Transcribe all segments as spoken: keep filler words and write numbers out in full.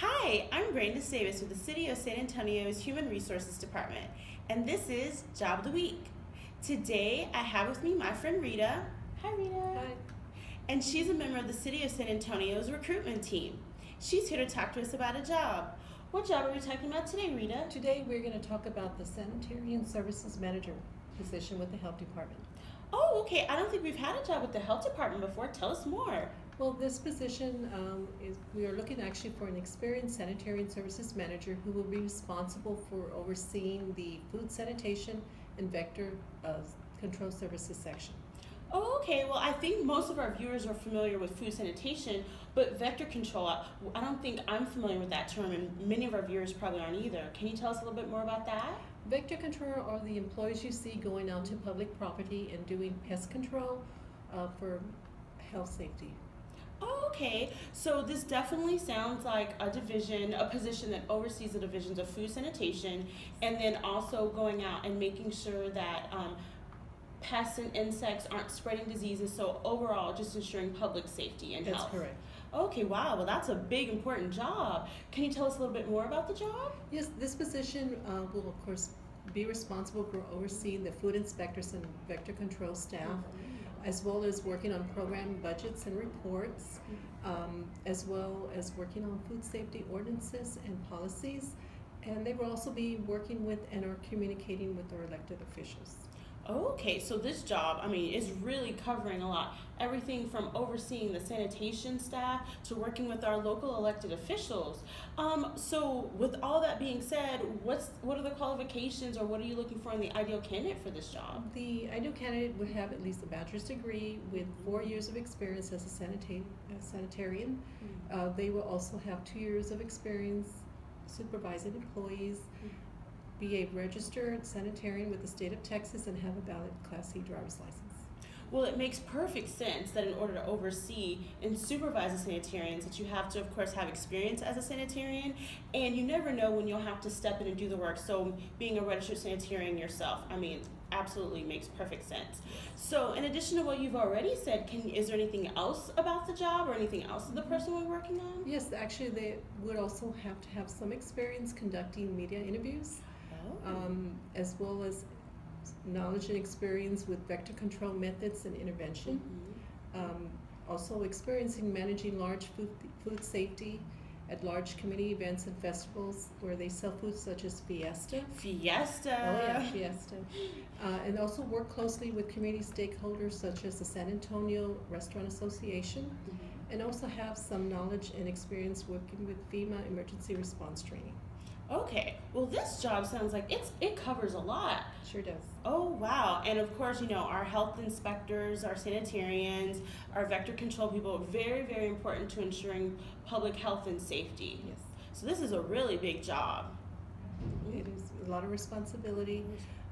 Hi, I'm Brenda Davis with the City of San Antonio's Human Resources Department, and this is Job of the Week. Today, I have with me my friend Rita. Hi, Rita. Hi. And she's a member of the City of San Antonio's recruitment team. She's here to talk to us about a job. What job are we talking about today, Rita? Today, we're going to talk about the Sanitarian Services Manager position with the Health Department. Oh, okay. I don't think we've had a job with the Health Department before. Tell us more. Well, this position, um, is we are looking actually for an experienced Sanitarian Services Manager who will be responsible for overseeing the food sanitation and vector uh, control services section. Oh, okay. Well, I think most of our viewers are familiar with food sanitation, but vector control, I don't think I'm familiar with that term, and many of our viewers probably aren't either. Can you tell us a little bit more about that? Vector control are the employees you see going out to public property and doing pest control uh, for health safety. Oh, okay. So this definitely sounds like a division, a position that oversees the divisions of food sanitation, and then also going out and making sure that um, pests and insects aren't spreading diseases. So overall, just ensuring public safety and health. That's correct. Okay, wow. Well, that's a big, important job. Can you tell us a little bit more about the job? Yes, this position uh, will, of course, be responsible for overseeing the food inspectors and vector control staff. Mm-hmm. As well as working on program budgets and reports, um, as well as working on food safety ordinances and policies. And they will also be working with and are communicating with their elected officials. Okay, so this job, I mean, is really covering a lot. Everything from overseeing the sanitation staff to working with our local elected officials. Um, so with all that being said, what's what are the qualifications, or what are you looking for in the ideal candidate for this job? The ideal candidate would have at least a bachelor's degree with four years of experience as a sanita- sanitarian. Mm-hmm. Uh, they will also have two years of experience supervising employees. Mm-hmm. Be a registered sanitarian with the state of Texas and have a valid Class C driver's license. Well, it makes perfect sense that in order to oversee and supervise the sanitarians that you have to, of course, have experience as a sanitarian, and you never know when you'll have to step in and do the work. So being a registered sanitarian yourself, I mean, absolutely makes perfect sense. So in addition to what you've already said, can is there anything else about the job or anything else that the person we're working on? Yes, actually they would also have to have some experience conducting media interviews. Um, as well as knowledge and experience with vector control methods and intervention. Mm-hmm. um, also experiencing managing large food, food safety at large community events and festivals where they sell foods such as Fiesta. Fiesta! Oh yeah, Fiesta. Uh, and also work closely with community stakeholders such as the San Antonio Restaurant Association. Mm-hmm. And also have some knowledge and experience working with FEMA emergency response training. Okay, well this job sounds like it's it covers a lot. Sure does. Oh wow, and of course, you know, our health inspectors, our sanitarians, our vector control people, very, very important to ensuring public health and safety. Yes. So this is a really big job. It is a lot of responsibility,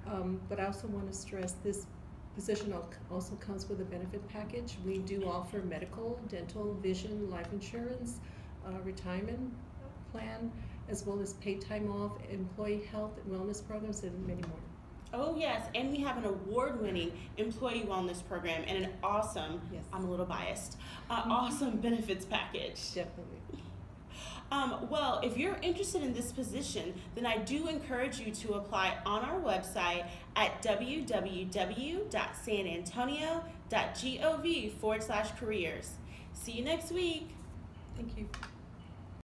um, but I also want to stress this position also comes with a benefit package. We do offer medical, dental, vision, life insurance, uh, retirement plan, as well as paid time off, employee health and wellness programs, and many more. Oh yes, and we have an award-winning employee wellness program and an awesome, yes. I'm a little biased, uh, awesome benefits package. Definitely. Um, well, if you're interested in this position, then I do encourage you to apply on our website at w w w dot san antonio dot gov forward slash careers. See you next week.